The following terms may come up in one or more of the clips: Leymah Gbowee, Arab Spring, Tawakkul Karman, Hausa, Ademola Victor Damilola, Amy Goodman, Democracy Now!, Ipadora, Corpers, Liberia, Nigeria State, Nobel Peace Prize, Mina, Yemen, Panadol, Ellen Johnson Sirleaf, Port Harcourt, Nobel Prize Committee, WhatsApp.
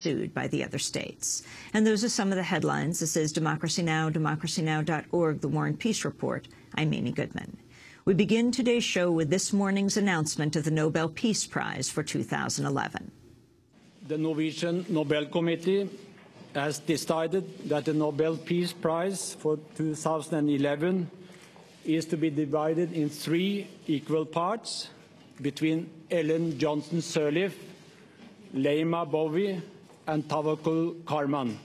sued by the other states. And those are some of the headlines. This is Democracy Now!, democracynow.org, The War and Peace Report. I'm Amy Goodman. We begin today's show with this morning's announcement of the Nobel Peace Prize for 2011. The Norwegian Nobel Committee has decided that the Nobel Peace Prize for 2011 is to be divided in three equal parts between Ellen Johnson Sirleaf, Leymah Gbowee, and Tawakkul Karman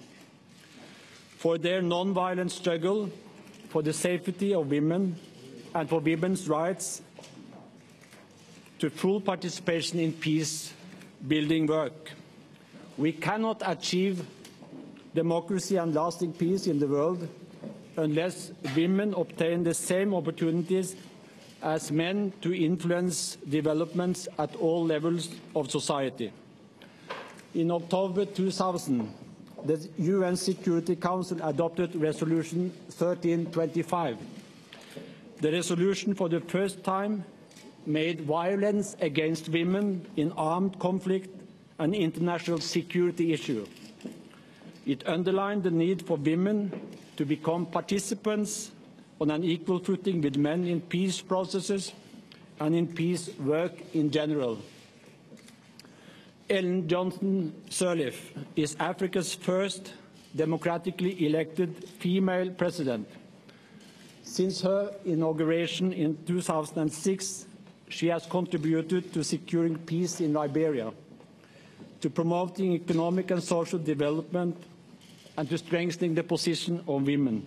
for their nonviolent struggle for the safety of women and for women's rights to full participation in peace-building work. We cannot achieve democracy and lasting peace in the world unless women obtain the same opportunities as men to influence developments at all levels of society. In October 2000, the UN Security Council adopted Resolution 1325. The resolution for the first time made violence against women in armed conflict an international security issue. It underlined the need for women to become participants on an equal footing with men in peace processes and in peace work in general. Ellen Johnson Sirleaf is Africa's first democratically elected female president. Since her inauguration in 2006, she has contributed to securing peace in Liberia, to promoting economic and social development, and to strengthening the position of women.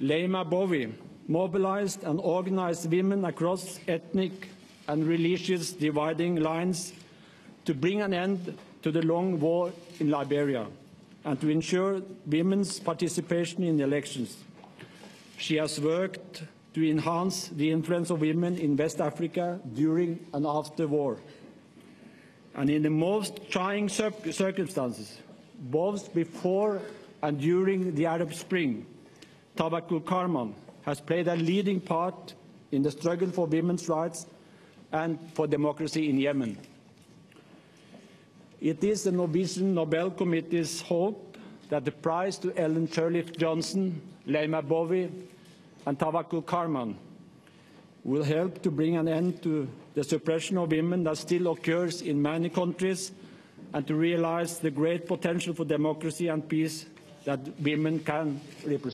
Leymah Gbowee mobilized and organized women across ethnic and religious dividing lines to bring an end to the long war in Liberia and to ensure women's participation in elections. She has worked to enhance the influence of women in West Africa during and after war. And in the most trying circumstances, both before and during the Arab Spring, Tawakkul Karman has played a leading part in the struggle for women's rights and for democracy in Yemen. It is the Norwegian Nobel Committee's hope that the prize to Ellen Sirleaf Johnson, Leymah Gbowee, and Tawakkul Karman will help to bring an end to the suppression of women that still occurs in many countries and to realize the great potential for democracy and peace that women can represent.